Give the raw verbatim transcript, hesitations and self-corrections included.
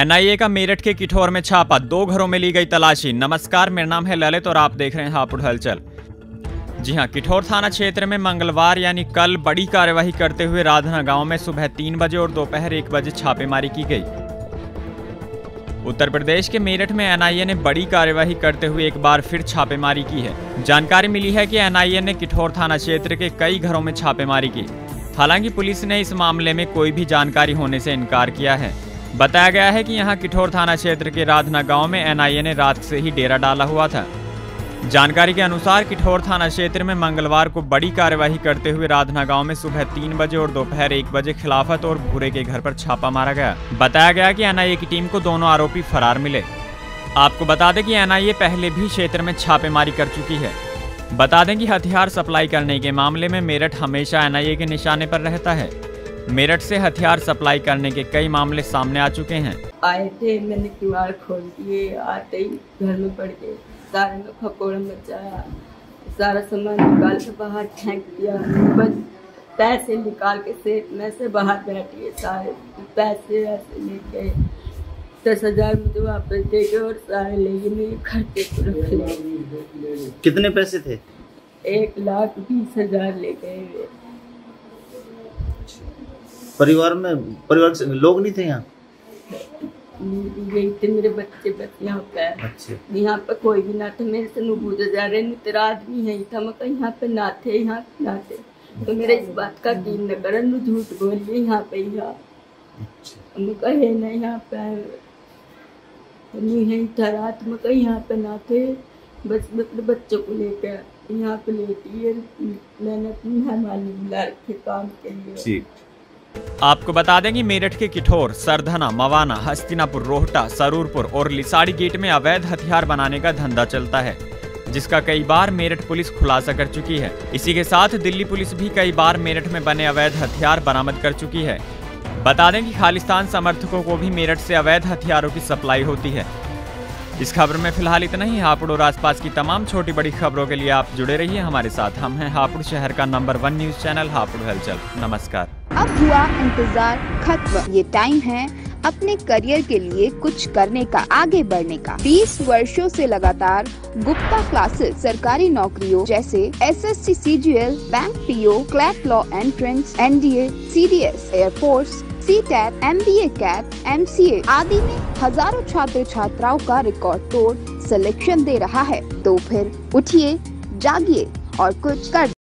N आई ए का मेरठ के किठोर में छापा, दो घरों में ली गई तलाशी। नमस्कार, मेरा नाम है ललित और आप देख रहे हैं हापुड़ हलचल। जी हां, किठोर थाना क्षेत्र में मंगलवार यानी कल बड़ी कार्यवाही करते हुए राधना गांव में सुबह तीन बजे और दोपहर एक बजे छापेमारी की गई। उत्तर प्रदेश के मेरठ में एन आई ए ने बड़ी कार्यवाही करते हुए एक बार फिर छापेमारी की है। जानकारी मिली है कि एन आई ए ने किठोर थाना क्षेत्र के कई घरों में छापेमारी की। हालांकि पुलिस ने इस मामले में कोई भी जानकारी होने से इनकार किया है। बताया गया है कि यहां किठोर थाना क्षेत्र के राधना गांव में एन आई ए ने रात से ही डेरा डाला हुआ था। जानकारी के अनुसार किठोर थाना क्षेत्र में मंगलवार को बड़ी कार्यवाही करते हुए राधना गांव में सुबह तीन बजे और दोपहर एक बजे खिलाफत और भूरे के घर पर छापा मारा गया। बताया गया कि एन आई ए की टीम को दोनों आरोपी फरार मिले। आपको बता दें कि एन आई ए पहले भी क्षेत्र में छापेमारी कर चुकी है। बता दें कि हथियार सप्लाई करने के मामले में मेरठ हमेशा एन आई ए के निशाने पर रहता है। मेरठ से हथियार सप्लाई करने के कई मामले सामने आ चुके हैं। आए थे, मैंने किवाड़ खोल दिए, आते ही घर में पड़ गए, सारे में खकोड़ा मचाया, सारा सामान निकाल के बाहर फेंक दिया। बस पैसे निकाल के सेफ में से बाहर बैठिए, सारे पैसे वैसे लेके दस हजार मुझे वापस दे के और सारे ले गए, मेरे खर्चे को रख लिए। कितने पैसे थे? एक लाख बीस हजार ले गए। परिवार में परिवार से लोग नहीं थे यहाँ? यही थे मेरे बच्चे बस यहाँ पे, यहाँ पे कोई भी ना था। मेरे से नूबूजा जा रहे नहीं, तेरा आदमी है ही था, मगर यहाँ पे ना थे, यहाँ ना थे। तो मेरे इस बात का दिन न कर, झूठ बोलिए यहाँ पे, यहाँ मगर है ना, यहाँ पे नहीं है था रात, मगर यहाँ पे ना थे। बस मतलब बच्चों को लेकर यहाँ पे लेती है, मैंने अपनी मेहमानी बुला रखे काम के लिए। आपको बता दें कि मेरठ के किठोर, सरधना, मवाना, हस्तिनापुर, रोहटा, सरूरपुर और लिसाड़ी गेट में अवैध हथियार बनाने का धंधा चलता है, जिसका कई बार मेरठ पुलिस खुलासा कर चुकी है। इसी के साथ दिल्ली पुलिस भी कई बार मेरठ में बने अवैध हथियार बरामद कर चुकी है। बता दें कि खालिस्तान समर्थकों को भी मेरठ से अवैध हथियारों की सप्लाई होती है। इस खबर में फिलहाल इतना ही। हापुड़ और आसपास की तमाम छोटी बड़ी खबरों के लिए आप जुड़े रहिए हमारे साथ। हम हैं हापुड़ शहर का number one news channel Hapur Halchal. नमस्कार। अब हुआ इंतजार खत्म। ये टाइम है अपने करियर के लिए कुछ करने का, आगे बढ़ने का। बीस वर्षों से लगातार गुप्ता क्लासेस सरकारी नौकरियों जैसे S S C, C D S, bank, P O, क्लैप law entrance, N D A, C D S, air force, C TET, M B A, CAT, M C A आदि में हजारों छात्र छात्राओं का रिकॉर्ड तोड़ सिलेक्शन दे रहा है। तो फिर उठिए, जागिए और कुछ कर